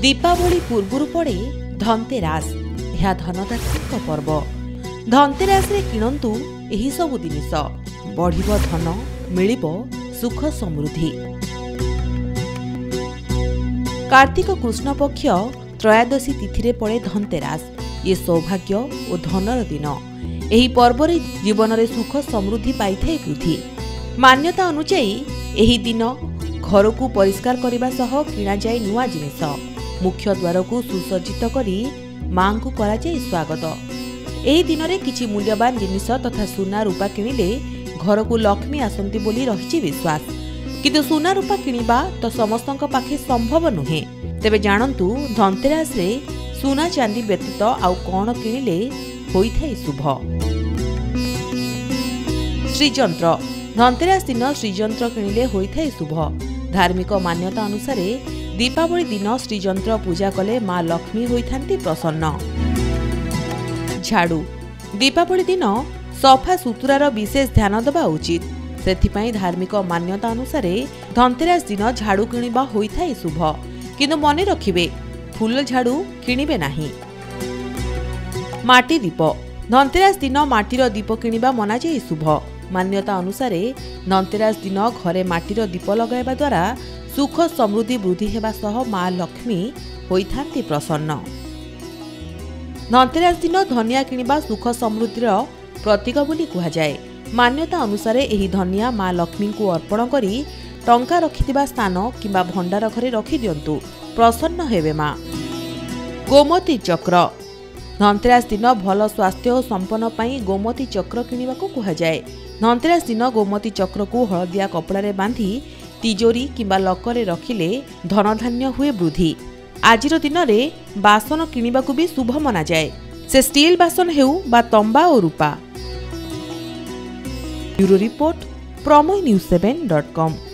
दीपावली पूर्व पड़े धनतेरास। यह धनदात्री पर्व। धनतेरास किणतु एही सबु जिनिष, बढ़िबो धन, मिलिबो सुख समृद्धि। कार्तिक कृष्ण पक्ष त्रयोदशी तिथि पड़े धनतेरास। ये सौभाग्य और धनर दिन। यही पर्व जीवन में सुख समृद्धि पाई थाए पृथ्वी। मान्यता अनुसायी यही दिन घर को परिष्कार करने किणा जाए नुआ जिनिष। मुख्य द्वार को सुसज्जित करी मां को करा जाए स्वागत। यही दिन में किसी मूल्यवान जिनिष तथा सुना रूपा किणिले घर को लक्ष्मी आसंती बोली रही विश्वास। किंतु सुना रूपा किणिबा तो समस्त पाखे संभव नुहे। तेबे जानतु धनतेरास रे सुना चांदी व्यतीत आउ कौन किणिले होइथाय शुभ। श्रीयंत्र। धनतेरास दिन श्रीयंत्र किणिले होइथाय शुभ। धार्मिक मान्यता अनुसार दीपावली दिन श्रीयंत्र पूजा कले मां लक्ष्मी होइथांती प्रसन्न। झाड़ू। दीपावली दिन सफा सुतुरार विशेष ध्यान देवा उचित। सेथिपाई धार्मिक मान्यता अनुसार धनतेरास दिन झाड़ू किणिबा होइथाय शुभ। किंतु मने रखिबे फूल झाड़ू किणिबे नाही। माटी दीप। धनतेरास दिन माटीर दीप किणिबा मना जाय शुभ। मान्यता अनुसार धनतेरास दिन घरे माटीर दीप लगाइबा द्वारा सुख समृद्धि वृद्धि हेबा सह मां लक्ष्मी होइथांती प्रसन्न। धनतेरास दिन धनिया किणिबा सुख समृद्धि प्रतीक बोली कहुए। मान्यता अनुसार यही धनिया मां लक्ष्मी को अर्पण करी टंका रखिथिबा स्थान किंबा भंडार घरे रखि दियंतु, प्रसन्न हेबे मां। गोमती चक्र। धनतेरास दिन भल स्वास्थ्य और संपन्न पाई गोमती चक्र किणिबाको कहुए। धनतेरास दिन गोमती चक्र को हलदिया कपड़ा रे बांधी तिजोरी किंबा लकरे रखिले धनधान्य हुए वृद्धि। आजिर दिन में बासन किणिबाको भी शुभ मना जाए, से स्टील बासन हेउ बा तंबा और रूपा। ब्यूरो रिपोर्ट प्रमेय न्यूज7.com।